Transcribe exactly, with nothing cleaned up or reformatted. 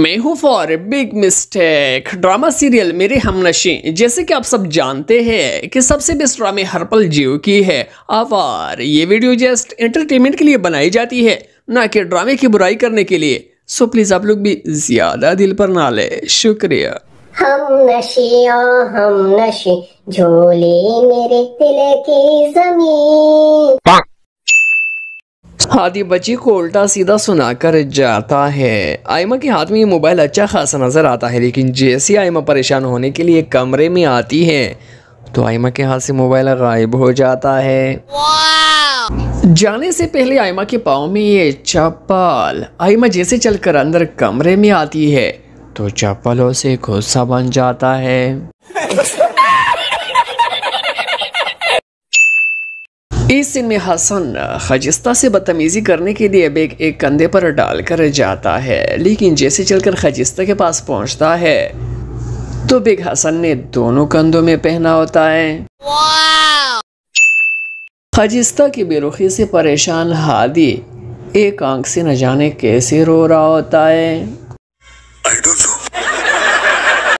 मैं हूँ for big mistake drama serial Mere Humnasheen. जैसे कि आप सब जानते हैं कि सबसे बेस्ट ड्रामे हर पल जियो की है आवार। ये वीडियो जस्ट एंटरटेनमेंट के लिए बनाई जाती है, ना कि ड्रामे की बुराई करने के लिए। सो प्लीज आप लोग भी ज्यादा दिल पर ना ले। शुक्रिया। हमनशीं ओ हमनशीं झोली मेरे दिल की ज़मीन। हादी बच्ची को उल्टा सीधा सुनाकर जाता है। आयमा के हाथ में ये मोबाइल अच्छा खासा नजर आता है, लेकिन जैसे आयमा परेशान होने के लिए कमरे में आती है तो आयमा के हाथ से मोबाइल गायब हो जाता है। जाने से पहले आयमा के पाँव में ये चप्पल। आयमा जैसे चलकर अंदर कमरे में आती है तो चप्पलों से गुस्सा बन जाता है। इस सीन में हसन खजिस्ता से बदतमीजी करने के लिए बैग एक कंधे पर डालकर जाता है, लेकिन जैसे चलकर खजिस्ता के पास पहुंचता है तो बैग हसन ने दोनों कंधों में पहना होता है। खजिस्ता की बेरुखी से परेशान हादी एक आंख से न जाने कैसे रो रहा होता है।